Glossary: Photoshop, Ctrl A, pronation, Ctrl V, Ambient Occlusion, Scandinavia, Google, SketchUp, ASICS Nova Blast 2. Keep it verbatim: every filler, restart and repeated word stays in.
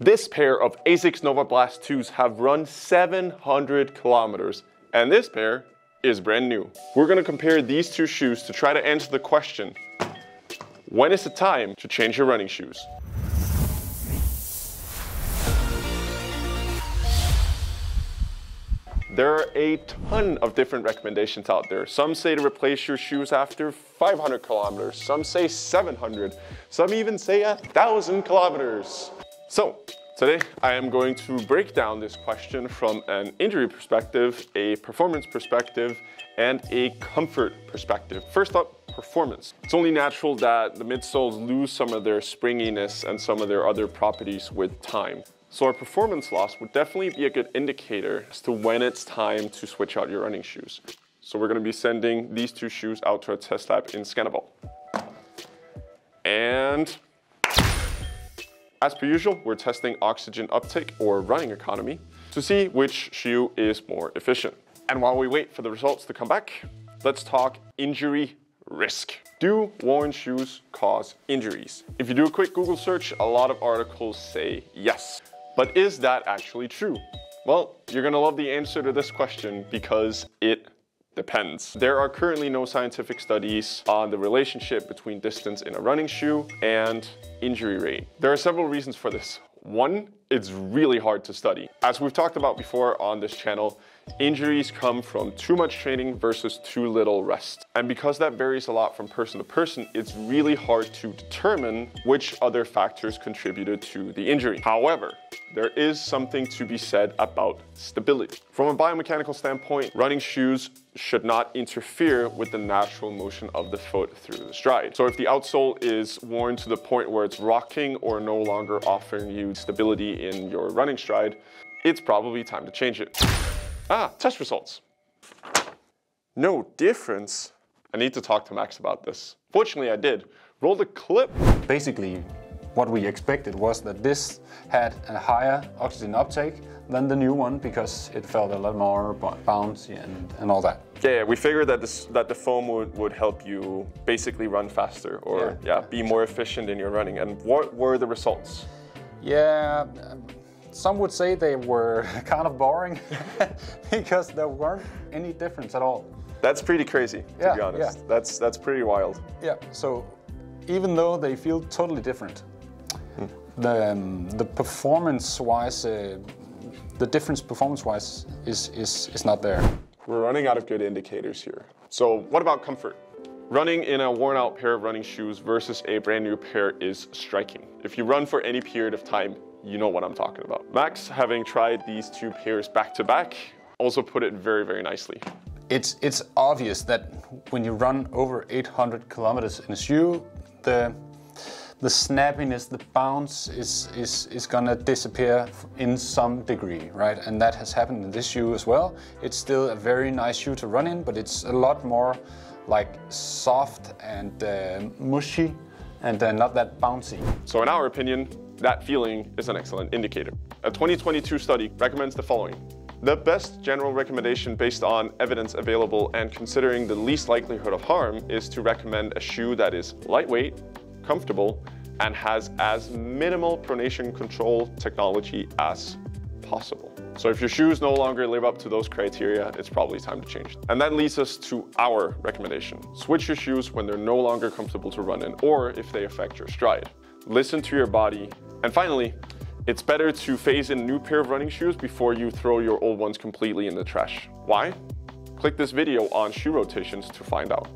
This pair of ASICS Nova Blast twos have run seven hundred kilometers, and this pair is brand new. We're gonna compare these two shoes to try to answer the question, when is the time to change your running shoes? There are a ton of different recommendations out there. Some say to replace your shoes after five hundred kilometers, some say seven hundred, some even say a thousand kilometers. So today I am going to break down this question from an injury perspective, a performance perspective, and a comfort perspective. First up, performance. It's only natural that the midsoles lose some of their springiness and some of their other properties with time. So our performance loss would definitely be a good indicator as to when it's time to switch out your running shoes. So we're gonna be sending these two shoes out to a test lab in Scandinavia. And as per usual, we're testing oxygen uptake or running economy to see which shoe is more efficient. And while we wait for the results to come back, let's talk injury risk. Do worn shoes cause injuries? If you do a quick Google search, a lot of articles say yes. But is that actually true? Well, you're gonna love the answer to this question because it depends. There are currently no scientific studies on the relationship between distance in a running shoe and injury rate. There are several reasons for this. One, it's really hard to study. As we've talked about before on this channel, injuries come from too much training versus too little rest. And because that varies a lot from person to person, it's really hard to determine which other factors contributed to the injury. However, there is something to be said about stability. From a biomechanical standpoint, running shoes should not interfere with the natural motion of the foot through the stride. So if the outsole is worn to the point where it's rocking or no longer offering you stability in your running stride, it's probably time to change it. Ah, test results. No difference. I need to talk to Max about this. Fortunately, I did. Roll the clip. Basically, what we expected was that this had a higher oxygen uptake than the new one because it felt a lot more bouncy and, and all that. Yeah, we figured that this, that the foam would, would help you basically run faster or yeah, yeah, be more efficient in your running. And what were the results? Yeah, some would say they were kind of boring because there weren't any difference at all. That's pretty crazy, to yeah, be honest. Yeah. That's, that's pretty wild. Yeah, so even though they feel totally different, The, um, the performance-wise, uh, the difference performance-wise is, is, is not there. We're running out of good indicators here. So what about comfort? Running in a worn-out pair of running shoes versus a brand new pair is striking. If you run for any period of time, you know what I'm talking about. Max, having tried these two pairs back-to-back, also put it very, very nicely. It's, it's obvious that when you run over eight hundred kilometers in a shoe, the The snappiness, the bounce is, is, is gonna disappear in some degree, right? And that has happened in this shoe as well. It's still a very nice shoe to run in, but it's a lot more like soft and uh, mushy and uh, not that bouncy. So in our opinion, that feeling is an excellent indicator. A twenty twenty-two study recommends the following. The best general recommendation based on evidence available and considering the least likelihood of harm is to recommend a shoe that is lightweight, comfortable, and has as minimal pronation control technology as possible. So if your shoes no longer live up to those criteria, it's probably time to change them. And that leads us to our recommendation. Switch your shoes when they're no longer comfortable to run in or if they affect your stride. Listen to your body. And finally, it's better to phase in a new pair of running shoes before you throw your old ones completely in the trash. Why? Click this video on shoe rotations to find out.